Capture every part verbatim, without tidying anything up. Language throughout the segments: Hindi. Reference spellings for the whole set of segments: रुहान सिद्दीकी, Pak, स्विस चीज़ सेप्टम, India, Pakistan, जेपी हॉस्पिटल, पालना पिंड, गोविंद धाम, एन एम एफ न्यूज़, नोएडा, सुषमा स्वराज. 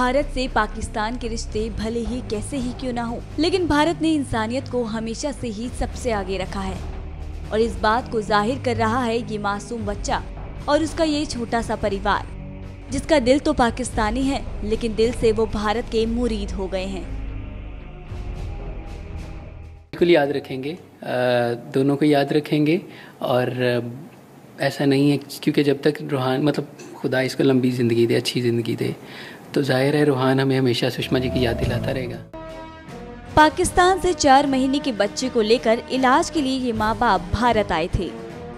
भारत से पाकिस्तान के रिश्ते भले ही कैसे ही क्यों ना हो, लेकिन भारत ने इंसानियत को हमेशा से ही सबसे आगे रखा है और इस बात को जाहिर कर रहा है ये मासूम बच्चा और उसका ये छोटा सा परिवार, जिसका दिल तो पाकिस्तानी है लेकिन दिल से वो भारत के मुरीद हो गए हैं। बिल्कुल याद रखेंगे, दोनों को याद रखेंगे। और ऐसा नहीं है, क्योंकि जब तक रुहान, मतलब खुदा इसको लंबी ज़िंदगी दे, अच्छी ज़िंदगी दे, तो जाहिर है रुहान हमें हमेशा सुषमा जी की याद दिलाता रहेगा। पाकिस्तान से चार महीने के बच्चे को लेकर इलाज के लिए ये माँ बाप भारत आए थे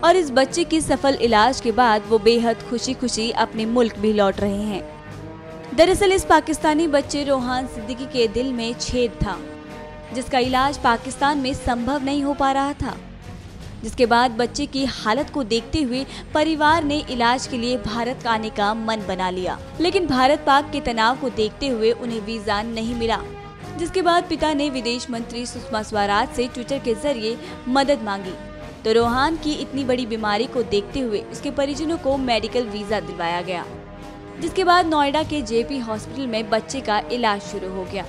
और इस बच्चे के सफल इलाज के बाद वो बेहद खुशी खुशी अपने मुल्क भी लौट रहे हैं। दरअसल इस पाकिस्तानी बच्चे रुहान सिद्दीकी के दिल में छेद था, जिसका इलाज पाकिस्तान में संभव नहीं हो पा रहा था, जिसके बाद बच्चे की हालत को देखते हुए परिवार ने इलाज के लिए भारत आने का मन बना लिया। लेकिन भारत पाक के तनाव को देखते हुए उन्हें वीजा नहीं मिला, जिसके बाद पिता ने विदेश मंत्री सुषमा स्वराज से ट्विटर के जरिए मदद मांगी तो रुहान की इतनी बड़ी बीमारी को देखते हुए उसके परिजनों को मेडिकल वीजा दिलवाया गया, जिसके बाद नोएडा के जेपी हॉस्पिटल में बच्चे का इलाज शुरू हो गया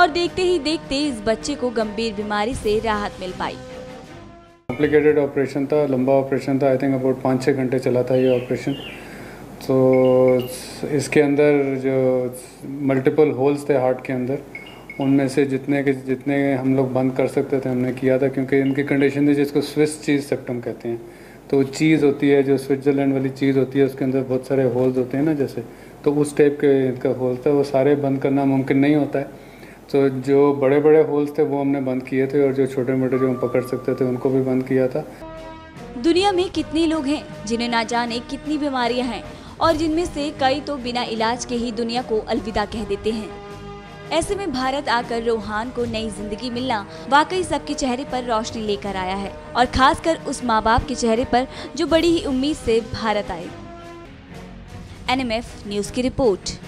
और देखते ही देखते इस बच्चे को गंभीर बीमारी से राहत मिल पाई। कॉम्प्लिकेटेड ऑपरेशन था, लंबा ऑपरेशन था, आई थिंक अबाउट पाँच छः घंटे चला था ये ऑपरेशन। तो इसके अंदर जो मल्टीपल होल्स थे हार्ट के अंदर, उनमें से जितने के जितने हम लोग बंद कर सकते थे हमने किया था, क्योंकि इनकी कंडीशन थी जिसको स्विस चीज़ सेप्टम कहते हैं। तो चीज़ होती है जो स्विट्ज़रलैंड वाली चीज़ होती है, उसके अंदर बहुत सारे होल्स होते हैं ना जैसे, तो उस टाइप के इनका होल्स था, वो सारे बंद करना मुमकिन नहीं होता है। तो जो बड़े बड़े होल्स थे वो हमने बंद किए थे और जो छोटे मोटे जो हम पकड़ सकते थे उनको भी बंद किया था। दुनिया में कितने लोग हैं जिन्हें ना जाने कितनी बीमारियाँ हैं और जिनमें से कई तो बिना इलाज के ही दुनिया को अलविदा कह देते हैं। ऐसे में भारत आकर रुहान को नई जिंदगी मिलना वाकई सबके चेहरे पर रोशनी लेकर आया है और खासकर उस माँ बाप के चेहरे पर जो बड़ी ही उम्मीद से भारत आए। एन एम एफ न्यूज़ की रिपोर्ट।